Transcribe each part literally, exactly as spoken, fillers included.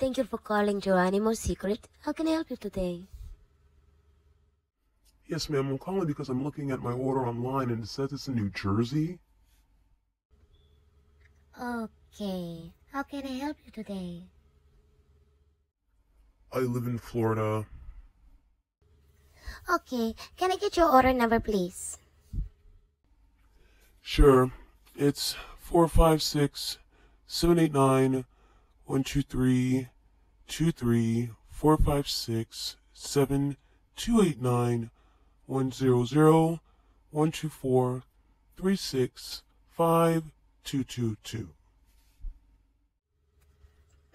Thank you for calling Geronimo's Secret. How can I help you today? Yes, ma'am. I'm calling because I'm looking at my order online and it says it's in New Jersey. Okay. How can I help you today? I live in Florida. Okay. Can I get your order number, please? Sure. It's four five six, seven eight nine, one two three, two three, four five six, seven two eight nine, one zero zero, one two four, three six, five two two two.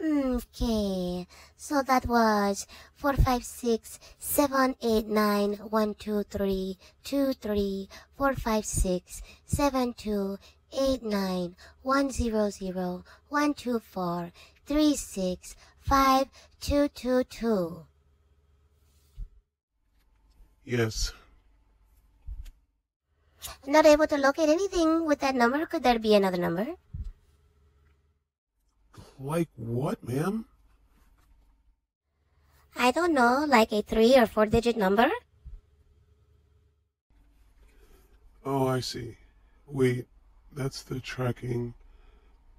Okay, so that was four five six seven eight nine one two three two three four five six seven two eight nine one zero zero one two four three six five two two two. Yes. Not able to locate anything with that number. Could there be another number? Like what, ma'am? I don't know, like a three or four digit number? Oh, I see. Wait, that's the tracking.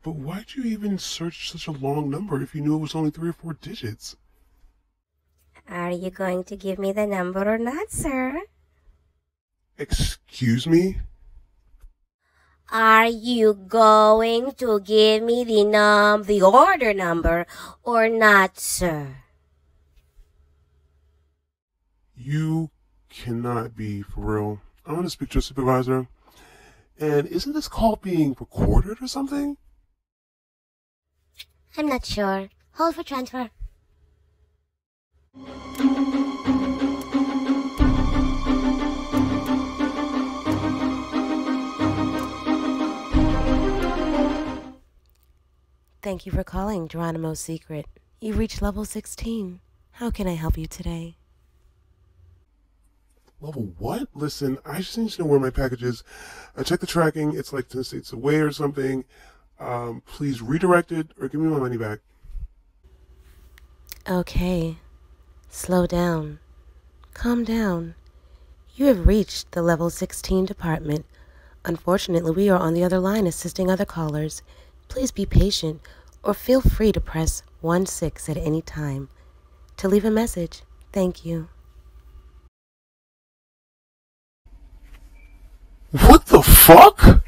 But why'd you even search such a long number if you knew it was only three or four digits? Are you going to give me the number or not, sir? Excuse me? Are you going to give me the num the order number or not, sir? You cannot be for real. I want to speak to a supervisor. And isn't this call being recorded or something? I'm not sure. Hold for transfer. Thank you for calling Geronimo's Secret. You've reached level sixteen. How can I help you today? Level what? Listen, I just need to know where my package is. I checked the tracking. It's like ten states away or something. Um, please redirect it or give me my money back. Okay. Slow down. Calm down. You have reached the level sixteen department. Unfortunately, we are on the other line assisting other callers. Please be patient, or feel free to press one six at any time. To leave a message, thank you. What the fuck?